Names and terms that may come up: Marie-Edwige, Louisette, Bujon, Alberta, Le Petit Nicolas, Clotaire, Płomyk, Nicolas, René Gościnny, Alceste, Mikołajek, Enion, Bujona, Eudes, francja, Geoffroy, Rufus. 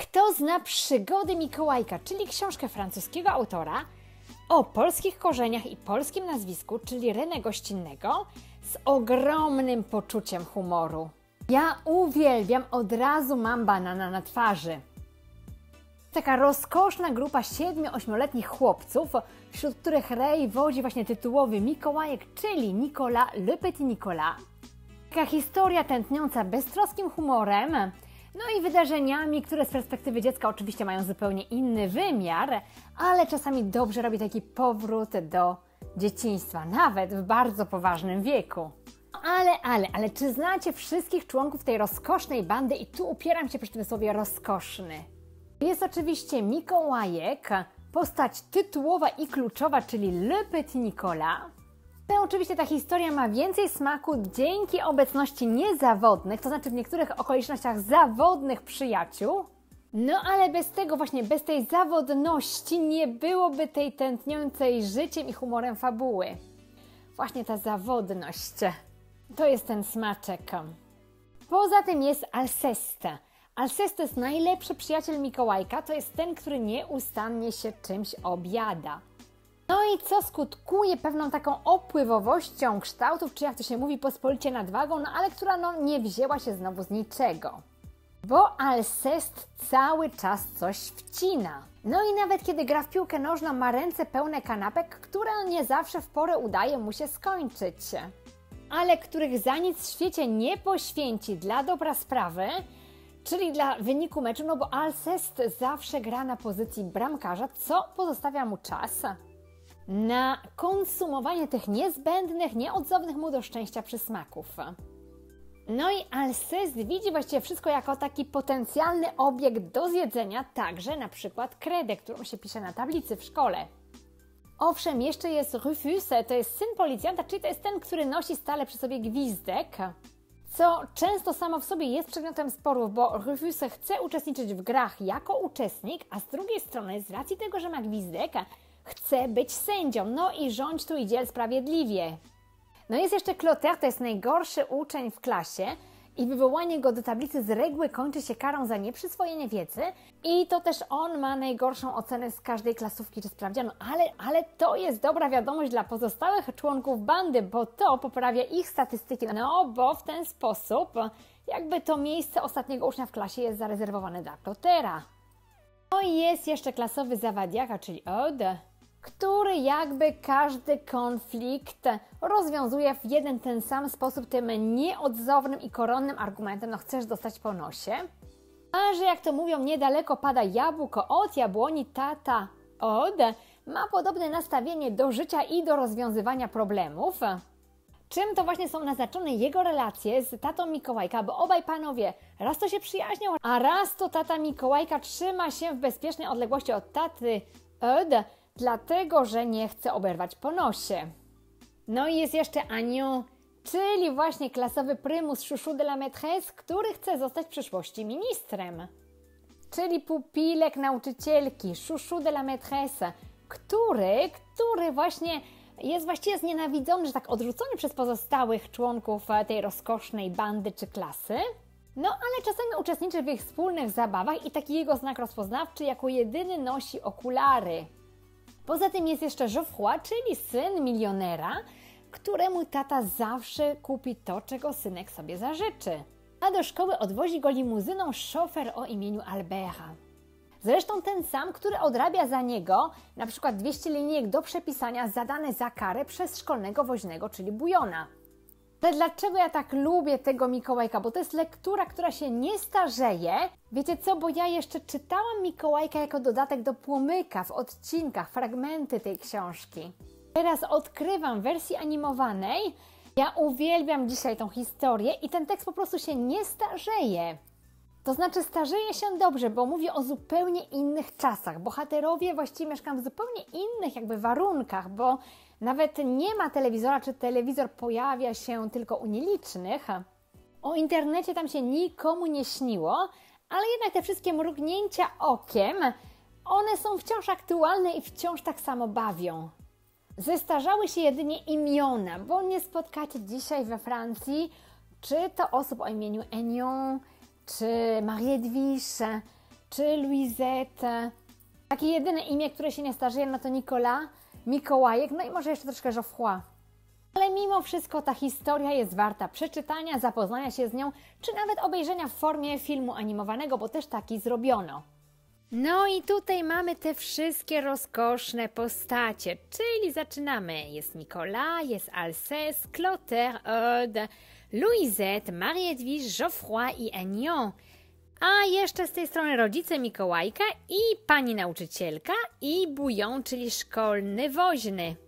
Kto zna Przygody Mikołajka, czyli książkę francuskiego autora o polskich korzeniach i polskim nazwisku, czyli René Gościnnego, z ogromnym poczuciem humoru. Ja uwielbiam, od razu mam banana na twarzy. Taka rozkoszna grupa 7-8-letnich chłopców, wśród których Ray wodzi właśnie tytułowy Mikołajek, czyli Nicolas, Le Petit Nicolas. Taka historia tętniąca beztroskim humorem, no i wydarzeniami, które z perspektywy dziecka oczywiście mają zupełnie inny wymiar, ale czasami dobrze robi taki powrót do dzieciństwa, nawet w bardzo poważnym wieku. Ale czy znacie wszystkich członków tej rozkosznej bandy? I tu upieram się przy tym słowie rozkoszny. Jest oczywiście Mikołajek, postać tytułowa i kluczowa, czyli Le Petit Nicolas. No, oczywiście ta historia ma więcej smaku dzięki obecności niezawodnych, to znaczy w niektórych okolicznościach zawodnych przyjaciół. No ale bez tego właśnie, bez tej zawodności nie byłoby tej tętniącej życiem i humorem fabuły. Właśnie ta zawodność. To jest ten smaczek. Poza tym jest Alceste. Alceste jest najlepszy przyjaciel Mikołajka, to jest ten, który nieustannie się czymś objada. No i co skutkuje pewną taką opływowością kształtów, czy jak to się mówi, pospolicie nadwagą, no ale która no nie wzięła się znowu z niczego. Bo Alceste cały czas coś wcina. No i nawet kiedy gra w piłkę nożną, ma ręce pełne kanapek, które nie zawsze w porę udaje mu się skończyć. Ale których za nic w świecie nie poświęci dla dobra sprawy, czyli dla wyniku meczu, no bo Alceste zawsze gra na pozycji bramkarza, co pozostawia mu czas na konsumowanie tych niezbędnych, nieodzownych mu do szczęścia przysmaków. No i Alceste widzi właściwie wszystko jako taki potencjalny obiekt do zjedzenia, także na przykład kredę, którą się pisze na tablicy w szkole. Owszem, jeszcze jest Rufus, to jest syn policjanta, czyli to jest ten, który nosi stale przy sobie gwizdek, co często samo w sobie jest przedmiotem sporów, bo Rufus chce uczestniczyć w grach jako uczestnik, a z drugiej strony, z racji tego, że ma gwizdek, chce być sędzią, no i rządź tu i dziel sprawiedliwie. No jest jeszcze Clotaire, to jest najgorszy uczeń w klasie i wywołanie go do tablicy z reguły kończy się karą za nieprzyswojenie wiedzy i to też on ma najgorszą ocenę z każdej klasówki czy sprawdzianu, ale to jest dobra wiadomość dla pozostałych członków bandy, bo to poprawia ich statystyki, no bo w ten sposób jakby to miejsce ostatniego ucznia w klasie jest zarezerwowane dla Clotaire'a. No i jest jeszcze klasowy zawadiaka, czyli Eudes, który jakby każdy konflikt rozwiązuje w jeden ten sam sposób, tym nieodzownym i koronnym argumentem, no chcesz dostać po nosie. A że jak to mówią, niedaleko pada jabłko od jabłoni, tata od ma podobne nastawienie do życia i do rozwiązywania problemów. Czym to właśnie są naznaczone jego relacje z tatą Mikołajka, bo obaj panowie raz to się przyjaźnią, a raz to tata Mikołajka trzyma się w bezpiecznej odległości od taty Eudes, dlatego, że nie chce oberwać po nosie. No i jest jeszcze Enion, czyli właśnie klasowy prymus chouchou de la maîtresse, który chce zostać w przyszłości ministrem. Czyli pupilek nauczycielki, chouchou de la maîtresse, który właśnie jest właściwie znienawidzony, że tak odrzucony przez pozostałych członków tej rozkosznej bandy czy klasy. No ale czasami uczestniczy w ich wspólnych zabawach i taki jego znak rozpoznawczy jako jedyny nosi okulary. Poza tym jest jeszcze Geoffroy, czyli syn milionera, któremu tata zawsze kupi to, czego synek sobie zażyczy. A do szkoły odwozi go limuzyną szofer o imieniu Alberta. Zresztą ten sam, który odrabia za niego na przykład 200 linijek do przepisania zadane za karę przez szkolnego woźnego, czyli Bujona. Ale dlaczego ja tak lubię tego Mikołajka? Bo to jest lektura, która się nie starzeje. Wiecie co, bo ja jeszcze czytałam Mikołajka jako dodatek do Płomyka w odcinkach, fragmenty tej książki. Teraz odkrywam w wersji animowanej. Ja uwielbiam dzisiaj tą historię i ten tekst po prostu się nie starzeje. To znaczy starzeje się dobrze, bo mówię o zupełnie innych czasach. Bohaterowie właściwie mieszkają w zupełnie innych jakby warunkach, bo nawet nie ma telewizora, czy telewizor pojawia się tylko u nielicznych. O internecie tam się nikomu nie śniło, ale jednak te wszystkie mrugnięcia okiem, one są wciąż aktualne i wciąż tak samo bawią. Zestarzały się jedynie imiona, bo nie spotkacie dzisiaj we Francji, czy to osób o imieniu Enion, czy Marie-Edwige, czy Louisette. Takie jedyne imię, które się nie starzeje, no to Nicolas, Mikołajek, no i może jeszcze troszkę Geoffroy. Ale mimo wszystko ta historia jest warta przeczytania, zapoznania się z nią, czy nawet obejrzenia w formie filmu animowanego, bo też taki zrobiono. No i tutaj mamy te wszystkie rozkoszne postacie, czyli zaczynamy. Jest Nicolas, jest Alceste, Clotaire, Eudes, Louisette, Marie-Edwige, Geoffroy i Enion. A jeszcze z tej strony rodzice Mikołajka i pani nauczycielka i Bujon, czyli szkolny woźny.